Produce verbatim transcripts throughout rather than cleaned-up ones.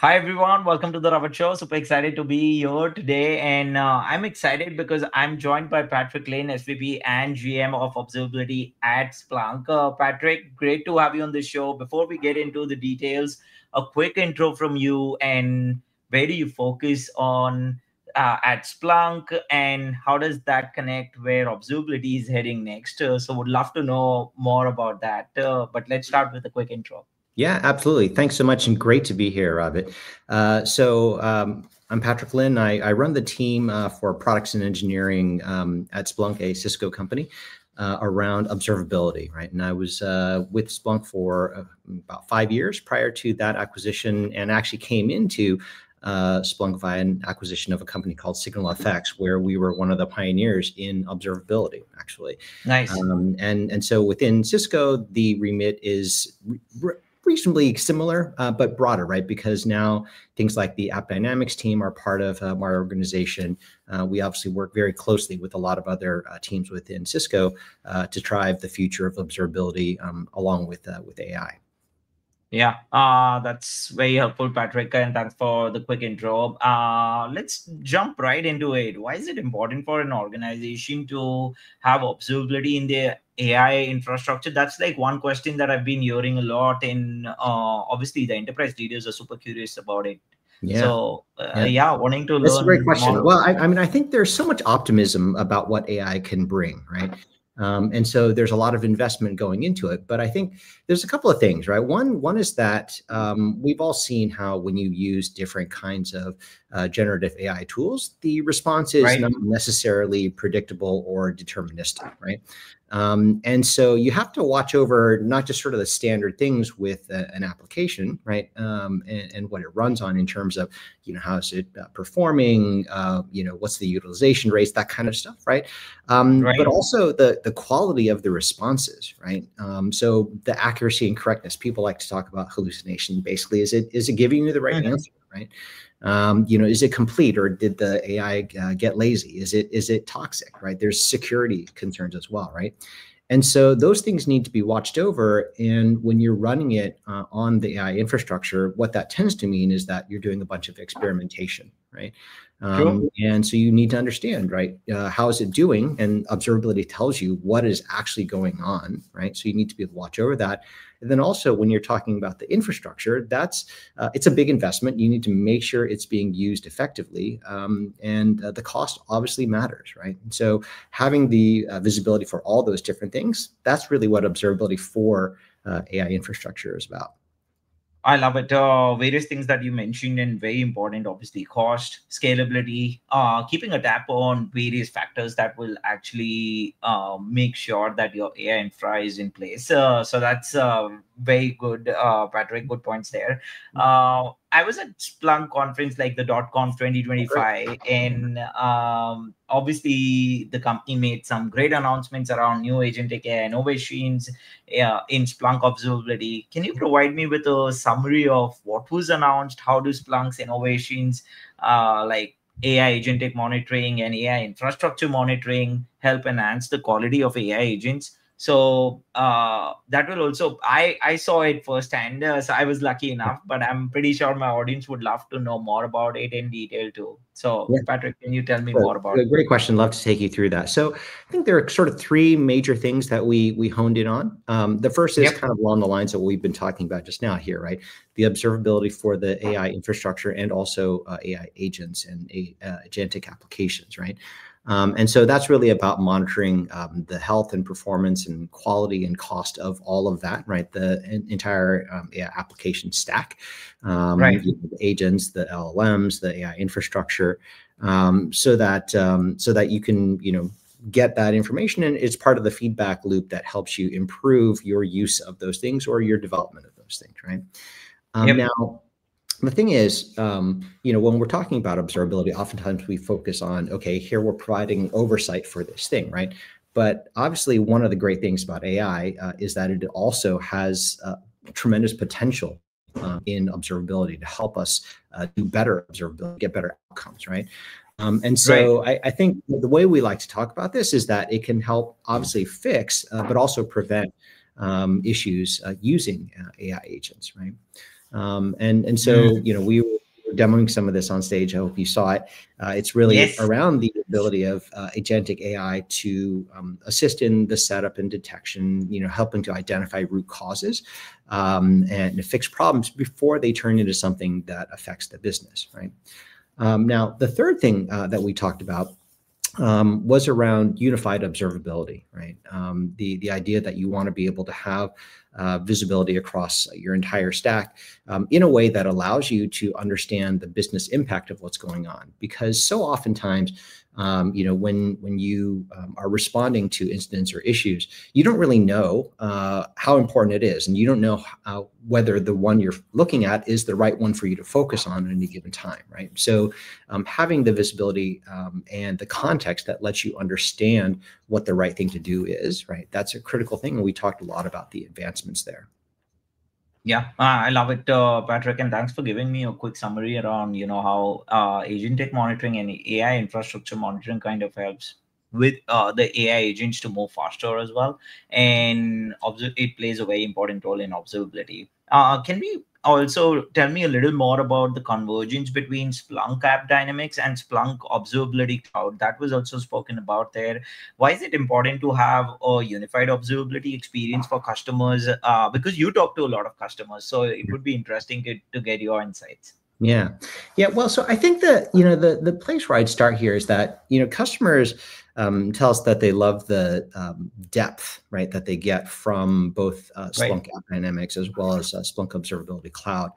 Hi, everyone. Welcome to The Ravit Show. Super excited to be here today. And uh, I'm excited because I'm joined by Patrick Lin, S V P and G M of Observability at Splunk. Uh, Patrick, great to have you on the show. Before we get into the details, a quick intro from you and where do you focus on uh, at Splunk and how does that connect where observability is heading next? Uh, so would love to know more about that. Uh, but let's start with a quick intro. Yeah, absolutely. Thanks so much, and great to be here, Ravit. Uh, so um, I'm Patrick Lin. I, I run the team uh, for products and engineering um, at Splunk, a Cisco company, uh, around observability, right? And I was uh, with Splunk for uh, about five years prior to that acquisition, and actually came into uh, Splunk via an acquisition of a company called SignalFX, where we were one of the pioneers in observability, actually. Nice. Um, and, and so within Cisco, the remit is re re reasonably similar, uh, but broader, right? Because now things like the AppDynamics team are part of uh, our organization. Uh, we obviously work very closely with a lot of other uh, teams within Cisco uh, to drive the future of observability um, along with uh, with A I. Yeah, uh, that's very helpful, Patrick, and thanks for the quick intro. Uh, let's jump right into it. Why is it important for an organization to have observability in their A I infrastructure? That's like one question that I've been hearing a lot, and uh, obviously the enterprise leaders are super curious about it. Yeah. So, uh, yeah. yeah, wanting to learn. That's a great question. More. Well, I, I mean, I think there's so much optimism about what A I can bring, right? Um, and so there's a lot of investment going into it, but I think there's a couple of things, right? One, one is that um, we've all seen how when you use different kinds of uh, generative A I tools, the response is right. not necessarily predictable or deterministic, right? Um, and so you have to watch over not just sort of the standard things with a, an application, right? Um, and, and what it runs on in terms of, you know, how is it uh, performing? Uh, you know, what's the utilization rates, that kind of stuff, right? Um, right. But also the, the quality of the responses, right? Um, so the accuracy and correctness, people like to talk about hallucination. Basically, is it, is it giving you the right mm-hmm. answer, right? Um, you know, is it complete, or did the A I uh, get lazy? Is it is it toxic, right? There's security concerns as well, right? And so those things need to be watched over. And when you're running it uh, on the A I infrastructure, what that tends to mean is that you're doing a bunch of experimentation, right? Um, sure. And so you need to understand, right? Uh, how is it doing? And observability tells you what is actually going on, right? So you need to be able to watch over that. And then also when you're talking about the infrastructure, that's, uh, it's a big investment. You need to make sure it's being used effectively. Um, and uh, the cost obviously matters, right? And so having the uh, visibility for all those different things, that's really what observability for uh, A I infrastructure is about. I love it. Uh, various things that you mentioned, and very important, obviously, cost, scalability, uh, keeping a tap on various factors that will actually uh, make sure that your A I infra is in place. Uh, so that's uh, very good, uh, Patrick. Good points there. Uh, I was at Splunk conference, like the dot conf twenty twenty-five, and um, obviously the company made some great announcements around new agentic A I innovations uh, in Splunk observability. Can you provide me with a summary of what was announced? How do Splunk's innovations uh, like A I agentic monitoring and A I infrastructure monitoring help enhance the quality of A I agents? So uh, that will also, I, I saw it firsthand, uh, so I was lucky enough, but I'm pretty sure my audience would love to know more about it in detail too. So yeah. Patrick, can you tell me sure. more about it? Great question, love to take you through that. So I think there are sort of three major things that we we honed in on. Um, the first is yep. kind of along the lines of what we've been talking about just now here, right? The observability for the A I infrastructure and also uh, A I agents and uh, agentic applications, right? Um, and so that's really about monitoring um, the health and performance and quality and cost of all of that, right? The entire um, A I application stack, um, right. you know, the agents, the L L Ms, the A I infrastructure, um, so that um, so that you can, you know, get that information, and it's part of the feedback loop that helps you improve your use of those things or your development of those things, right? Um, yep. Now. The thing is, um, you know, when we're talking about observability, oftentimes we focus on, okay, here we're providing oversight for this thing, right? But obviously, one of the great things about A I uh, is that it also has uh, tremendous potential uh, in observability to help us uh, do better observability, get better outcomes, right? Um, and so right. I, I think the way we like to talk about this is that it can help obviously fix, uh, but also prevent um, issues uh, using uh, A I agents, right? Um, and, and so, you know, we were demoing some of this on stage. I hope you saw it. Uh, it's really yes. around the ability of uh, agentic A I to um, assist in the setup and detection, you know, helping to identify root causes um, and fix problems before they turn into something that affects the business, right? Um, now, the third thing uh, that we talked about um, was around unified observability, right? Um, the, the idea that you want to be able to have Uh, visibility across your entire stack um, in a way that allows you to understand the business impact of what's going on. Because so oftentimes, um, you know, when when you um, are responding to incidents or issues, you don't really know uh, how important it is, and you don't know how, whether the one you're looking at is the right one for you to focus on at any given time, right? So um, having the visibility um, and the context that lets you understand what the right thing to do is, right? That's a critical thing, and we talked a lot about the advancements there. Yeah, uh, I love it, uh, Patrick, and thanks for giving me a quick summary around, you know, how uh, agentic monitoring and A I infrastructure monitoring kind of helps with uh, the A I agents to move faster as well, and it plays a very important role in observability. Uh, can we also tell me a little more about the convergence between Splunk AppDynamics and Splunk Observability Cloud? That was also spoken about there. Why is it important to have a unified observability experience for customers? Uh, because you talk to a lot of customers, so it would be interesting to, to get your insights. Yeah, yeah. Well, so I think that, you know, the the place where I'd start here is that, you know, customers um, tell us that they love the um, depth, right, that they get from both uh, Splunk right. AppDynamics as well as uh, Splunk Observability Cloud.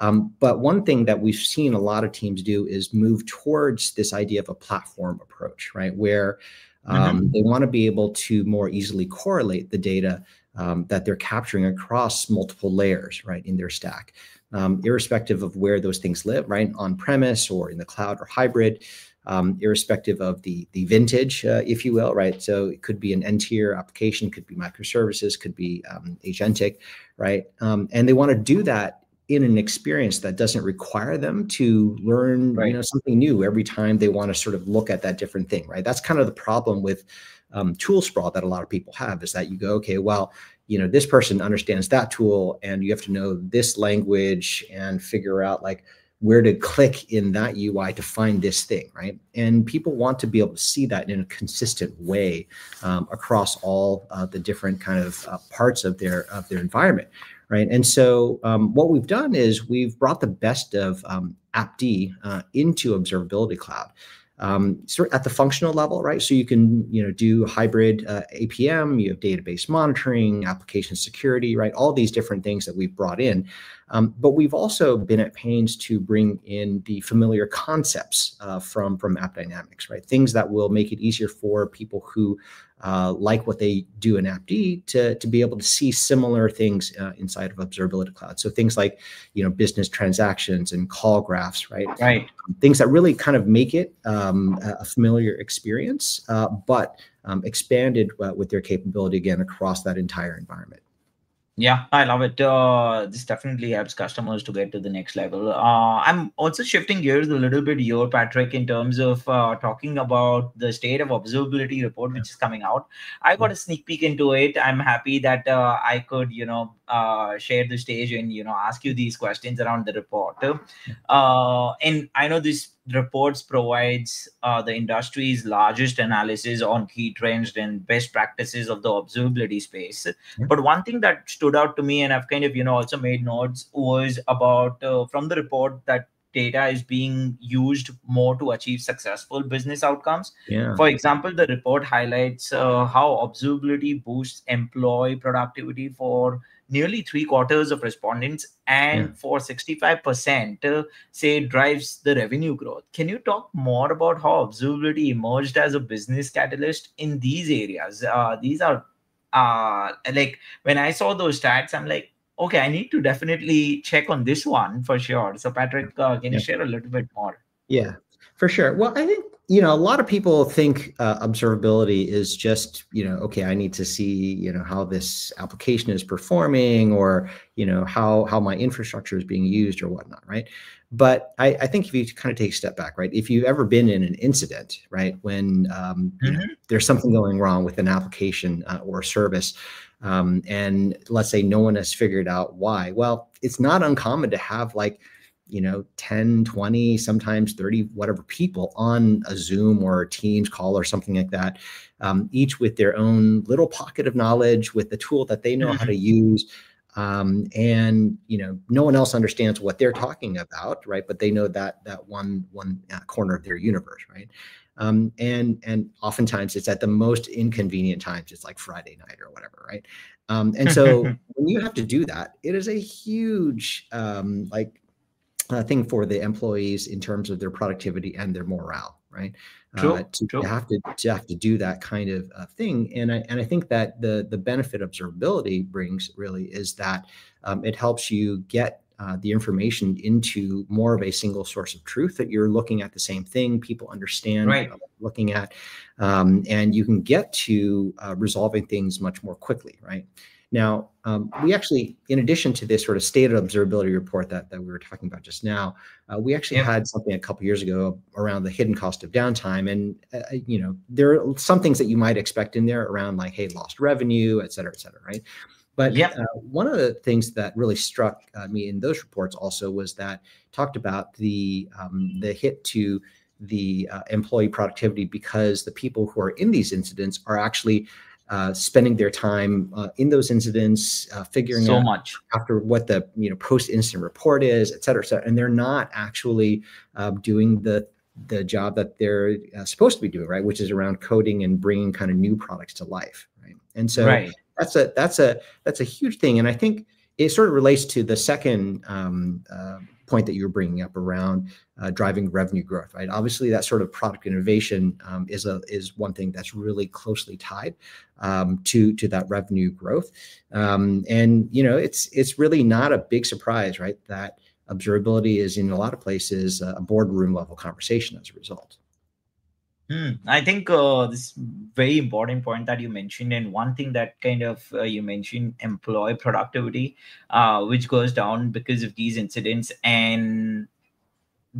Um, but one thing that we've seen a lot of teams do is move towards this idea of a platform approach, right, where um, mm-hmm. they want to be able to more easily correlate the data um, that they're capturing across multiple layers, right, in their stack. Um, irrespective of where those things live, right, on premise or in the cloud or hybrid, um, irrespective of the the vintage, uh, if you will, right. So it could be an end-tier application, could be microservices, could be um, agentic, right. Um, and they want to do that in an experience that doesn't require them to learn, right. you know, something new every time they want to sort of look at that different thing, right. That's kind of the problem with um, tool sprawl that a lot of people have, is that you go, okay, well, you know, this person understands that tool, and you have to know this language and figure out like where to click in that U I to find this thing, right? And people want to be able to see that in a consistent way um, across all uh, the different kind of uh, parts of their of their environment, right? And so um, what we've done is we've brought the best of um, AppD uh, into Observability Cloud. Um, so at the functional level, right? So you can, you know, do hybrid uh, A P M, you have database monitoring, application security, right? All these different things that we've brought in. Um, but we've also been at pains to bring in the familiar concepts uh, from, from AppDynamics, right? Things that will make it easier for people who uh, like what they do in AppD to, to be able to see similar things uh, inside of Observability Cloud. So things like, you know, business transactions and call graphs, right? Right. Things that really kind of make it um, a familiar experience, uh, but um, expanded uh, with their capability, again, across that entire environment. Yeah, I love it. Uh, this definitely helps customers to get to the next level. Uh, I'm also shifting gears a little bit here, Patrick, in terms of uh, talking about the State of Observability report, which is coming out. I got a sneak peek into it. I'm happy that uh, I could, you know, uh, share the stage and, you know, ask you these questions around the report. Uh, and I know this reports provides uh, the industry's largest analysis on key trends and best practices of the observability space. Yeah. But one thing that stood out to me, and I've kind of, you know, also made notes, was about uh, from the report that data is being used more to achieve successful business outcomes. Yeah. For example, the report highlights uh, how observability boosts employee productivity for nearly three quarters of respondents, and yeah. for sixty-five percent, uh, say, drives the revenue growth. Can you talk more about how observability emerged as a business catalyst in these areas? Uh, these are uh, like, when I saw those stats, I'm like, okay, I need to definitely check on this one for sure. So Patrick, uh, can you yeah. share a little bit more? Yeah, for sure. Well, I think you know, a lot of people think uh, observability is just, you know, okay, I need to see, you know, how this application is performing, or, you know, how, how my infrastructure is being used or whatnot, right? But I, I think if you kind of take a step back, right? If you've ever been in an incident, right, when um, mm-hmm. you know, there's something going wrong with an application uh, or service, um, and let's say no one has figured out why, well, it's not uncommon to have like, you know, ten, twenty, sometimes thirty, whatever people on a Zoom or a Teams call or something like that, um, each with their own little pocket of knowledge with the tool that they know mm-hmm. how to use. Um, and, you know, no one else understands what they're talking about, right? But they know that that one one corner of their universe, right? Um, and and oftentimes it's at the most inconvenient times. It's like Friday night or whatever, right? Um, and so when you have to do that, it is a huge, um, like, Uh, thing for the employees in terms of their productivity and their morale, right? Sure, uh, to, sure. to have to, to have to do that kind of uh, thing, and I and I think that the the benefit observability brings really is that um, it helps you get uh, the information into more of a single source of truth, that you're looking at the same thing, people understand right. what you're looking at, um, and you can get to uh, resolving things much more quickly, right? Now, um, we actually, in addition to this sort of state of observability report that, that we were talking about just now, uh, we actually yeah. had something a couple years ago around the hidden cost of downtime. And, uh, you know, there are some things that you might expect in there around like, hey, lost revenue, et cetera, et cetera, right? But yeah. uh, one of the things that really struck uh, me in those reports also was that talked about the, um, the hit to the uh, employee productivity, because the people who are in these incidents are actually Uh, spending their time uh, in those incidents, uh, figuring so out much after what the you know post-incident report is, et cetera, et cetera, and they're not actually uh, doing the the job that they're uh, supposed to be doing, right? Which is around coding and bringing kind of new products to life, right? And so right. that's a that's a that's a huge thing, and I think it sort of relates to the second um, uh, point that you were bringing up around uh, driving revenue growth, right? Obviously, that sort of product innovation um, is a is one thing that's really closely tied um, to to that revenue growth, um, and you know, it's it's really not a big surprise, right? That observability is in a lot of places a boardroom level conversation as a result. Mm, I think uh, this very important point that you mentioned, and one thing that kind of uh, you mentioned, employee productivity, uh, which goes down because of these incidents, and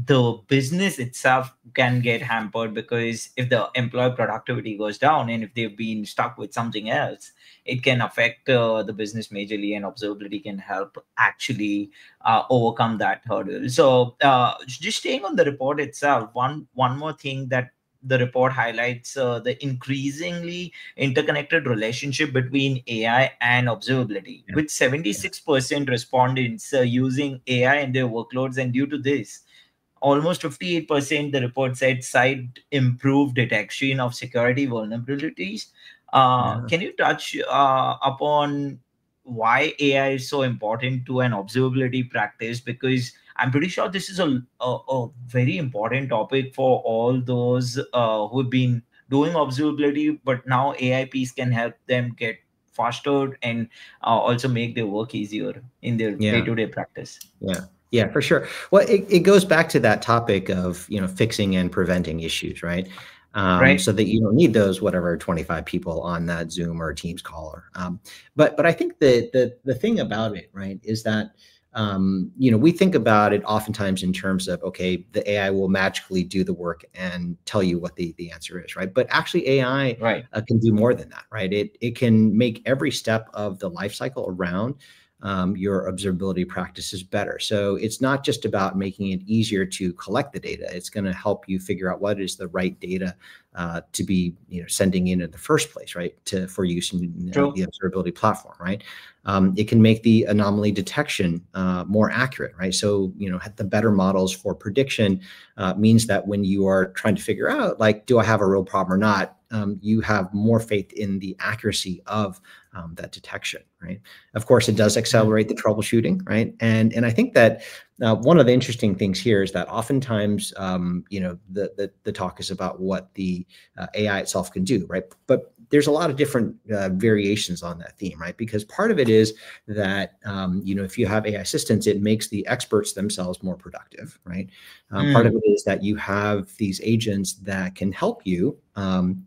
the business itself can get hampered, because if the employee productivity goes down and if they've been stuck with something else, it can affect uh, the business majorly, and observability can help actually uh, overcome that hurdle. So uh, just staying on the report itself, one, one more thing that the report highlights uh, the increasingly interconnected relationship between A I and observability, yeah. with seventy-six percent yeah. respondents uh, using A I in their workloads. And due to this, almost fifty-eight percent, the report said, cite improved detection of security vulnerabilities. Uh, yeah. Can you touch uh, upon why A I is so important to an observability practice? Because I'm pretty sure this is a, a, a very important topic for all those uh, who've been doing observability, but now A I piece can help them get faster and uh, also make their work easier in their day-to-day practice. Yeah. Yeah, for sure. Well, it, it goes back to that topic of, you know, fixing and preventing issues, right? Um, right. So that you don't need those, whatever, twenty-five people on that Zoom or Teams call. Or, um, but, but I think the, the, the thing about it, right, is that, um, you know, we think about it oftentimes in terms of, okay, the A I will magically do the work and tell you what the, the answer is, right? But actually A I right. uh, can do more than that, right? It, it can make every step of the life cycle around Um, your observability practice is better. So it's not just about making it easier to collect the data. It's going to help you figure out what is the right data uh, to be, you know, sending in in the first place, right? To for use in you know, the observability platform, right? Um, it can make the anomaly detection uh, more accurate, right? So you know, the better models for prediction uh, means that when you are trying to figure out, like, do I have a real problem or not? Um, you have more faith in the accuracy of um, that detection, right? Of course, it does accelerate the troubleshooting, right? And and I think that uh, one of the interesting things here is that oftentimes, um, you know, the, the the talk is about what the uh, A I itself can do, right? But there's a lot of different uh, variations on that theme, right? Because part of it is that, um, you know, if you have A I assistants, it makes the experts themselves more productive, right? Um, mm. Part of it is that you have these agents that can help you um,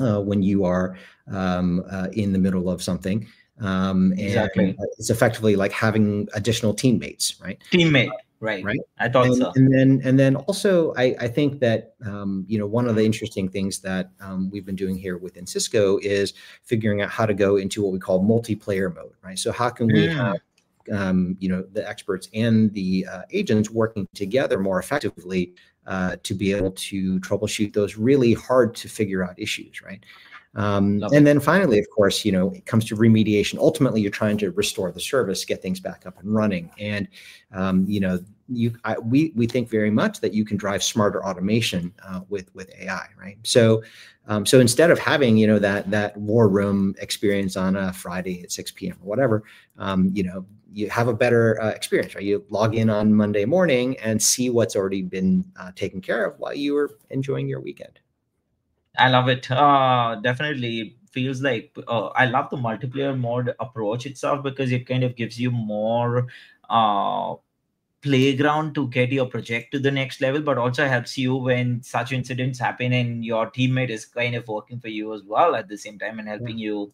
uh, when you are um, uh, in the middle of something. Um, and exactly. It's effectively like having additional teammates, right? Teammate. Right. Right. I thought and, so. And then, and then also, I, I think that, um, you know, one of the interesting things that um, we've been doing here within Cisco is figuring out how to go into what we call multiplayer mode. Right. So how can we yeah. have, um, you know, the experts and the uh, agents working together more effectively uh, to be able to troubleshoot those really hard to figure out issues. Right. Um, and then finally, of course, you know, it comes to remediation. Ultimately, you're trying to restore the service, get things back up and running. And, um, you know, you, I, we, we think very much that you can drive smarter automation uh, with, with A I, right? So, um, so instead of having, you know, that, that war room experience on a Friday at six P M or whatever, um, you know, you have a better uh, experience, right? You log in on Monday morning and see what's already been uh, taken care of while you were enjoying your weekend. I love it. Uh, definitely feels like uh, I love the multiplayer mode approach itself, because it kind of gives you more uh, playground to get your project to the next level, but also helps you when such incidents happen and your teammate is kind of working for you as well at the same time and helping yeah. you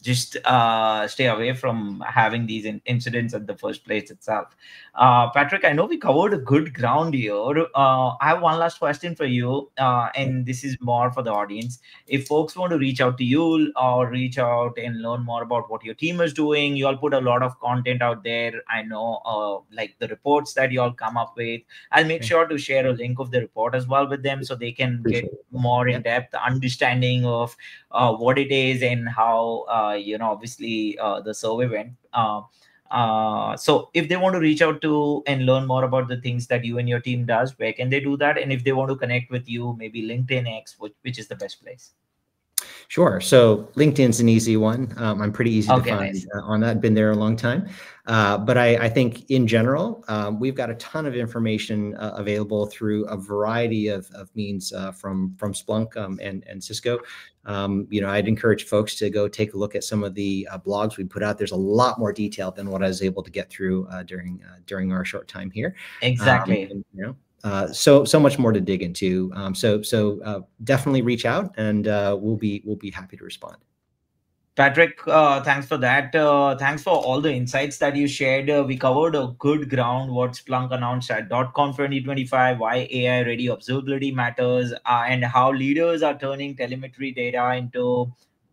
just uh, stay away from having these in incidents at the first place itself. Uh, Patrick, I know we covered a good ground here. Uh, I have one last question for you, uh, and this is more for the audience. If folks want to reach out to you or reach out and learn more about what your team is doing, you all put a lot of content out there. I know uh, like the reports that you all come up with. I'll make sure to share a link of the report as well with them so they can get more in-depth understanding of uh, what it is and how uh, Uh, you know, obviously uh, the survey went. Uh, uh, so if they want to reach out to and learn more about the things that you and your team does, where can they do that? And if they want to connect with you, maybe LinkedIn X, which, which is the best place? Sure. So LinkedIn's an easy one. Um, I'm pretty easy okay, to find nice. uh, on that. Been there a long time. Uh, but I, I think in general, um, we've got a ton of information uh, available through a variety of, of means uh, from, from Splunk um, and, and Cisco. Um, you know, I'd encourage folks to go take a look at some of the uh, blogs we put out. There's a lot more detail than what I was able to get through uh, during uh, during our short time here. Exactly. Um, and, you know, Uh, so, so much more to dig into. Um, so, so uh, definitely reach out, and uh, we'll be we'll be happy to respond. Patrick, uh, thanks for that. Uh, thanks for all the insights that you shared. Uh, we covered a good ground, what Splunk announced at conf twenty twenty-five, why A I-ready observability matters, uh, and how leaders are turning telemetry data into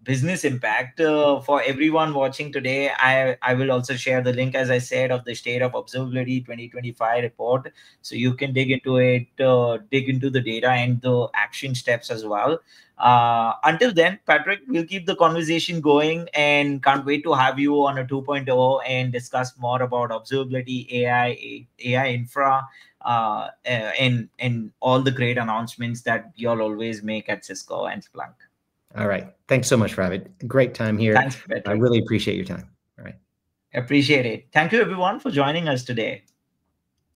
business impact. Uh, for everyone watching today, I, I will also share the link, as I said, of the State of Observability twenty twenty-five report. So you can dig into it, uh, dig into the data and the action steps as well. Uh, until then, Patrick, we'll keep the conversation going and can't wait to have you on a two point oh and discuss more about observability, A I, A I infra, uh, and, and all the great announcements that y'all always make at Cisco and Splunk. All right. Thanks so much, Ravit. Great time here. Thanks, Patrick. I really appreciate your time. All right. Appreciate it. Thank you, everyone, for joining us today.